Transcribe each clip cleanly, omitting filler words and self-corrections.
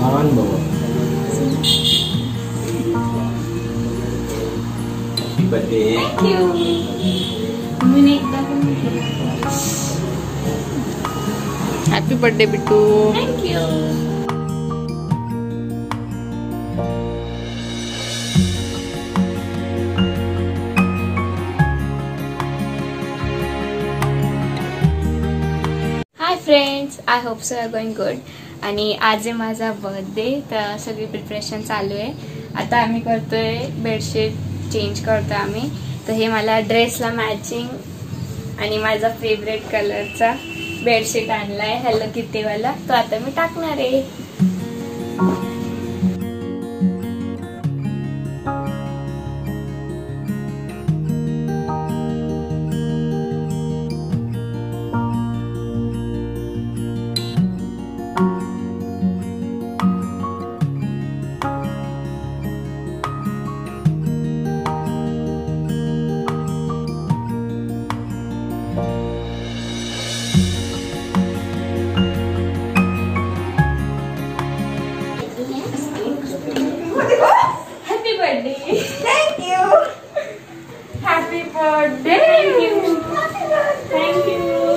महान भव। Thank you. Happy birthday, Bittu. Thank you. Friends I hope so are going good. आणि आज आहे माझा बर्थडे तर सगळी प्रिपरेशन चालू आहे। आता आम्ही करतोय बेडशीट चेंज करतोय आम्ही। तर हे मला ड्रेसला मॅचिंग आणि माझा फेवरेट कलरचा बेडशीट आणलाय हॅलो किटीवाला, तो आता मी टाकणार आहे।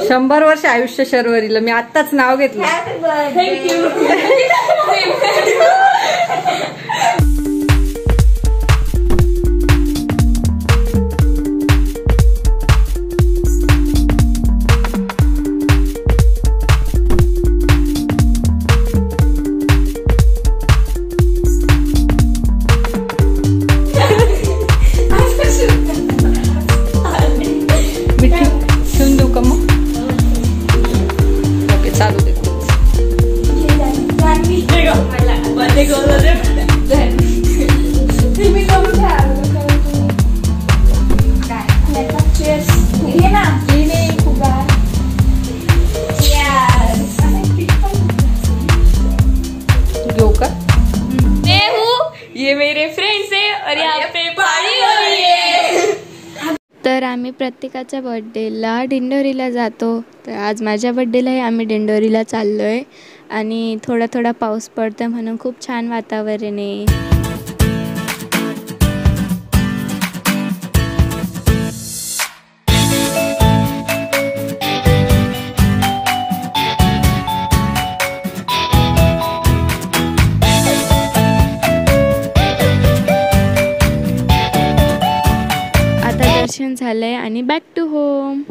शंभर वर्ष आयुष्य शर्वरीला, मी आत्ताच नाव घेतलं। थँक्यू। तर आम्ही प्रत्येकाच्या बर्थडेला डिंडोरीला जातो, तर आज माझ्या बर्थडेलाही आम्ही डिंडोरीला चाललो आहे। आणि थोडा थोडा पाऊस पडतोय म्हणून खूप छान वातावरण आहे। आणि बॅक टू होम।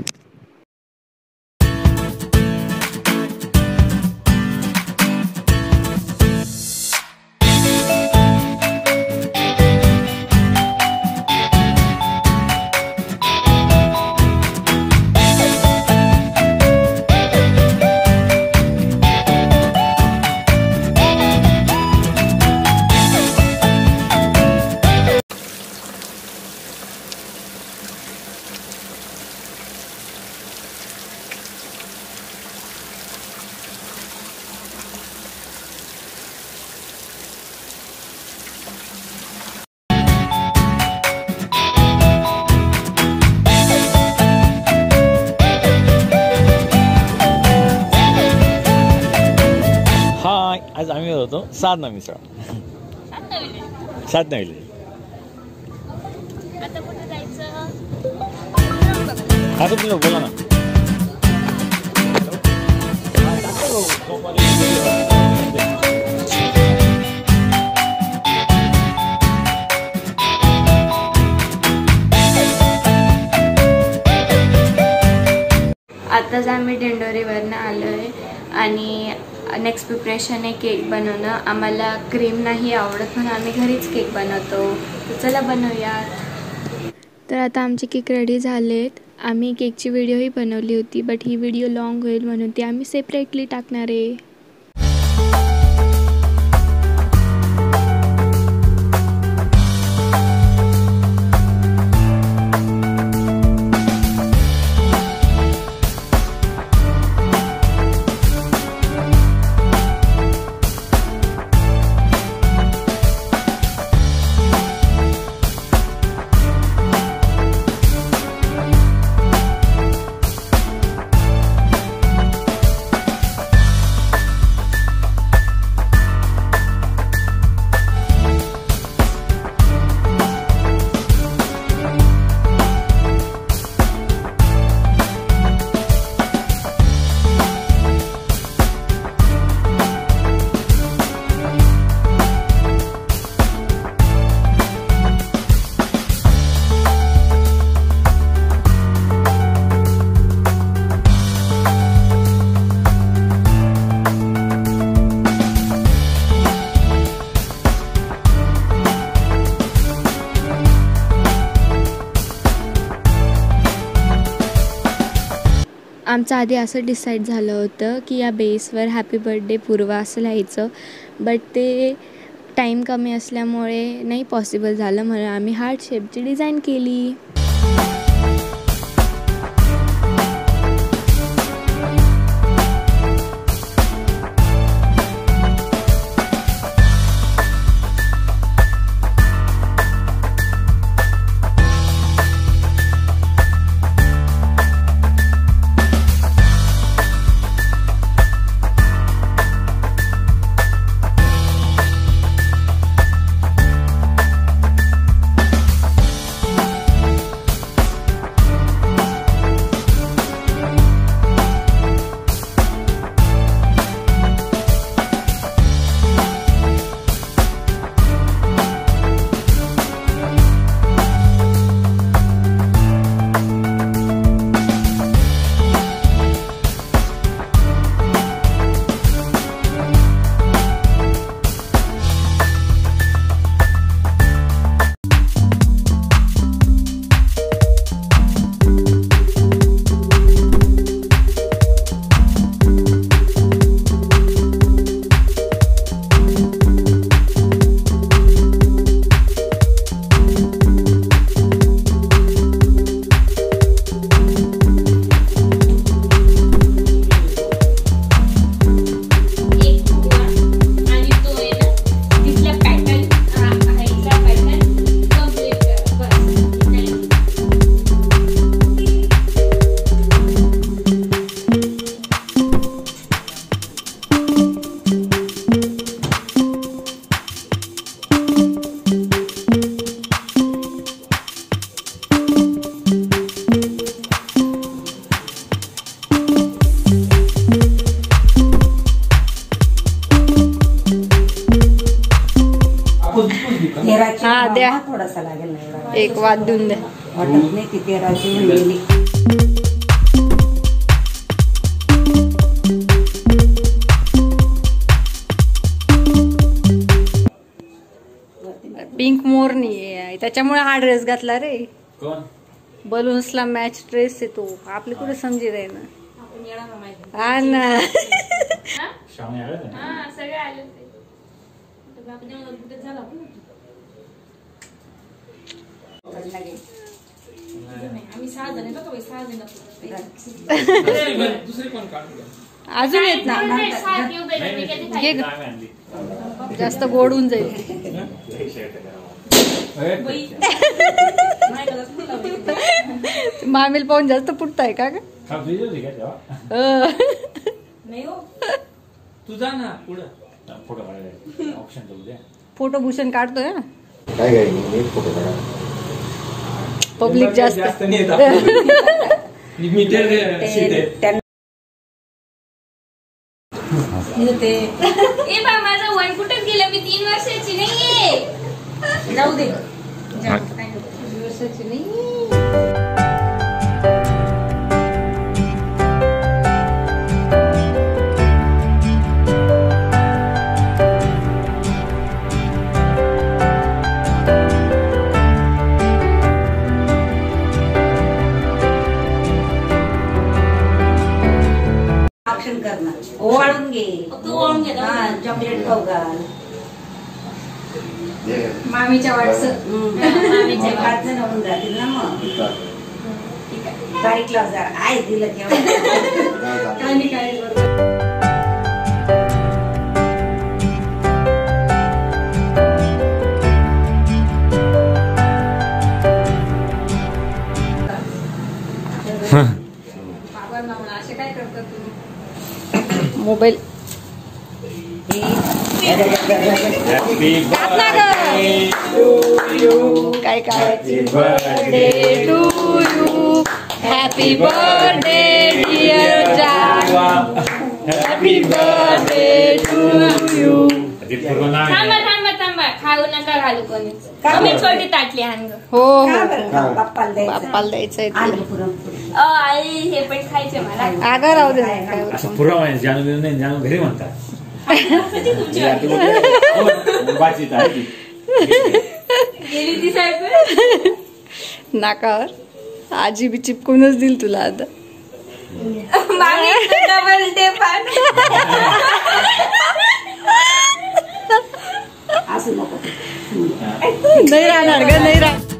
आज आम्ही होतो सात नवीले। आता कुठे जायचं आता तुम्ही बोला ना। आताच आम्ही डिंडोरीवरनं आलोय आणि नेक्स्ट प्रिपरेशन आहे केक बनवणं। आम्हाला क्रीम नाही आवडत पण आम्ही घरीच केक बनवतो, तर चला बनवूयात। तर आता आमचे केक रेडी झालेत। आम्ही केकची व्हिडिओही बनवली होती बट ही व्हिडिओ लॉन्ग होईल म्हणून ती आम्ही सेपरेटली टाकणार आहे। आमचं आधी असं डिसाइड झालं होतं की या बेसवर हॅपी बर्थडे पूर्वा असं लिहायचं, बट ते टाइम कमी असल्यामुळे नाही पॉसिबल झालं, म्हणून आम्ही हार्ट शेपची डिझाइन केली. थोडासा लागेल एक वाद देऊन द्या वाटत नाही तिथे राजी. पिंक मोरनी आहे त्याच्यामुळे हा ड्रेस घातला रे. कोण बलून्सला मॅच ड्रेस आहे तो. आपले कुठे समजेल आहे ना. हा ना सगळे आले होते. अजून येत ना जास्त गोडून जाईल. मामेल पाहून जास्त फुटताय का तुझा ना पुढे फोटो भूषण काढतोय ना पब्लिक जास्त नाही. माझा वन कुठं गेला मी 3 वर्षाची नाहीये. जाऊ दे 3 वर्षाची नाहीये. चॉकलेट खाऊ मामीच्या वाटचं. मोबाईल काय काय हॅपी बर्थडे डिअर जावा हॅपी बर्थडे टू यू. थांबा खाऊ नका घालू कोणी. आम्ही छोटी ताटली आण ग. हो बाप्पाला द्यायचंय आई हे पण खायचे मला. आगा राहू दे नाही जाणू घरी म्हणतात गेली ती साहेब नाकावर आजी बी चिपकूनच दिल तुला आता. bangin the double tip and asu nahi rana nahi rana